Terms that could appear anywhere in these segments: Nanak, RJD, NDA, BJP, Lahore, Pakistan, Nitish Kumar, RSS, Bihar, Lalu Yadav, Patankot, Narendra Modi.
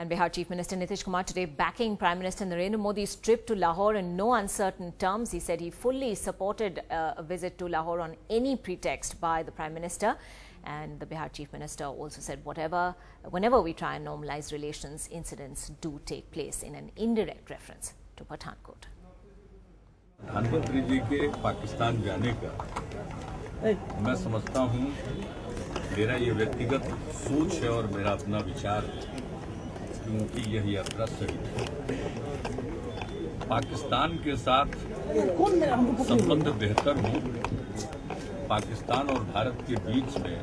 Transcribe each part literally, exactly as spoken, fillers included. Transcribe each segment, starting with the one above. And Bihar Chief Minister Nitish Kumar today backing Prime Minister Narendra Modi's trip to Lahore in no uncertain terms. He said he fully supported uh, a visit to Lahore on any pretext by the Prime Minister. And the Bihar Chief Minister also said whatever, whenever we try and normalize relations, incidents do take place, in an indirect reference to Patankot. प्रधानमंत्री जी के पाकिस्तान जाने का मैं समझता हूँ, मेरा ये व्यक्तिगत सोच है और मेरा अपना विचार, क्योंकि यह यात्रा सही है। पाकिस्तान के साथ संबंध बेहतर हों, पाकिस्तान और भारत के बीच में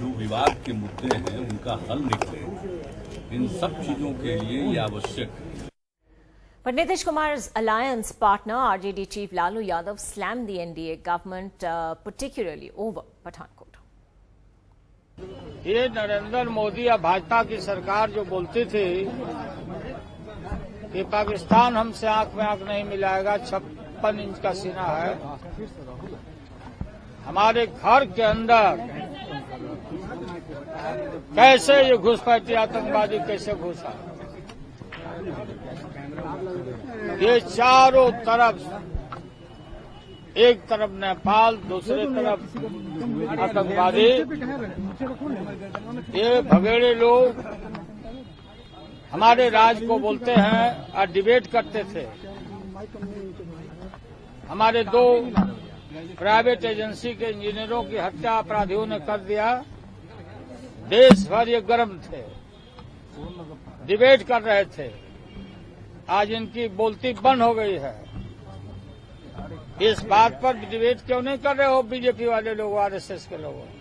जो विवाद के मुद्दे हैं उनका हल निकले, इन सब चीज़ों के लिए ये आवश्यक है। But Nitish Kumar's alliance partner, R J D chief Lalu Yadav, slammed the N D A government, uh, particularly over Patankot. ये नरेंद्र मोदी या भाजपा की सरकार जो बोलती थी कि पाकिस्तान हमसे आंख में आंख नहीं मिलाएगा, छप्पन इंच का सीना है, हमारे घर के अंदर कैसे ये घुसपैठी आतंकवादी कैसे घुसा। ये चारों तरफ, एक तरफ नेपाल, दूसरे तरफ आतंकवादी, ये भगेड़े लोग हमारे राज को बोलते हैं और डिबेट करते थे। हमारे दो प्राइवेट एजेंसी के इंजीनियरों की हत्या अपराधियों ने कर दिया। देश भर ये गर्म थे, डिबेट कर रहे थे। आज इनकी बोलती बंद हो गई है। इस बात पर डिबेट क्यों नहीं कर रहे हो बीजेपी वाले लोग, आरएसएस के लोग?